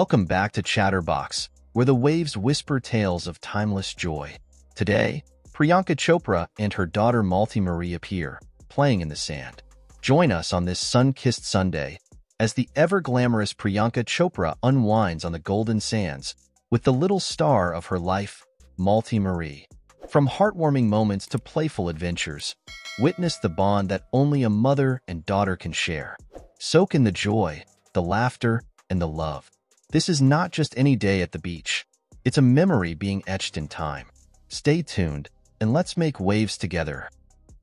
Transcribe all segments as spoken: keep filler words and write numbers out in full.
Welcome back to Chatterbox, where the waves whisper tales of timeless joy. Today, Priyanka Chopra and her daughter Malti Marie appear, playing in the sand. Join us on this sun-kissed Sunday as the ever-glamorous Priyanka Chopra unwinds on the golden sands with the little star of her life, Malti Marie. From heartwarming moments to playful adventures, witness the bond that only a mother and daughter can share. Soak in the joy, the laughter, and the love. This is not just any day at the beach. It's a memory being etched in time. Stay tuned, and let's make waves together.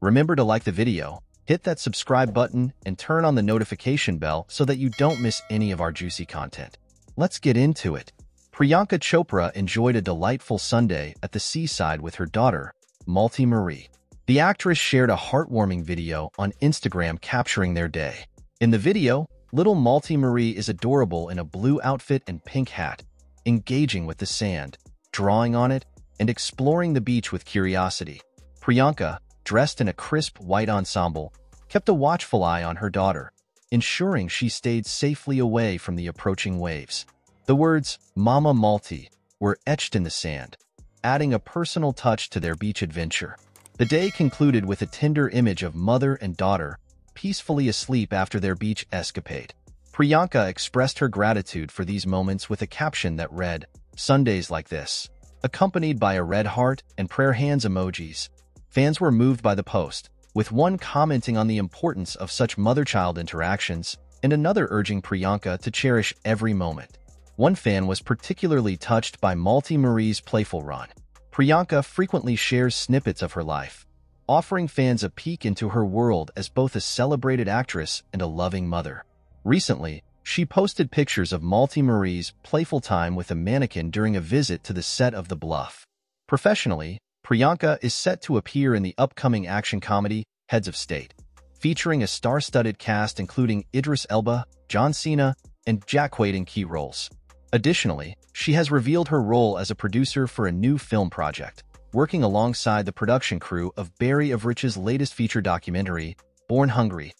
Remember to like the video, hit that subscribe button, and turn on the notification bell so that you don't miss any of our juicy content. Let's get into it. Priyanka Chopra enjoyed a delightful Sunday at the seaside with her daughter, Malti Marie. The actress shared a heartwarming video on Instagram capturing their day. In the video, little Malti Marie is adorable in a blue outfit and pink hat, engaging with the sand, drawing on it, and exploring the beach with curiosity. Priyanka, dressed in a crisp white ensemble, kept a watchful eye on her daughter, ensuring she stayed safely away from the approaching waves. The words, "Mama Malti," were etched in the sand, adding a personal touch to their beach adventure. The day concluded with a tender image of mother and daughter, peacefully asleep after their beach escapade. Priyanka expressed her gratitude for these moments with a caption that read, "Sundays like this," accompanied by a red heart and prayer hands emojis. Fans were moved by the post, with one commenting on the importance of such mother-child interactions and another urging Priyanka to cherish every moment. One fan was particularly touched by Malti Marie's playful run. Priyanka frequently shares snippets of her life, offering fans a peek into her world as both a celebrated actress and a loving mother. Recently, she posted pictures of Malti Marie's playful time with a mannequin during a visit to the set of The Bluff. Professionally, Priyanka is set to appear in the upcoming action comedy, Heads of State, featuring a star-studded cast including Idris Elba, John Cena, and Jack Wade in key roles. Additionally, she has revealed her role as a producer for a new film project, working alongside the production crew of Barry of Rich's latest feature documentary, Born Hungry.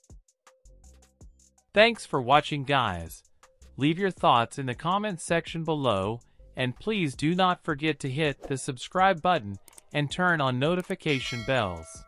Thanks for watching, guys. Leave your thoughts in the comments section below, and please do not forget to hit the subscribe button and turn on notification bells.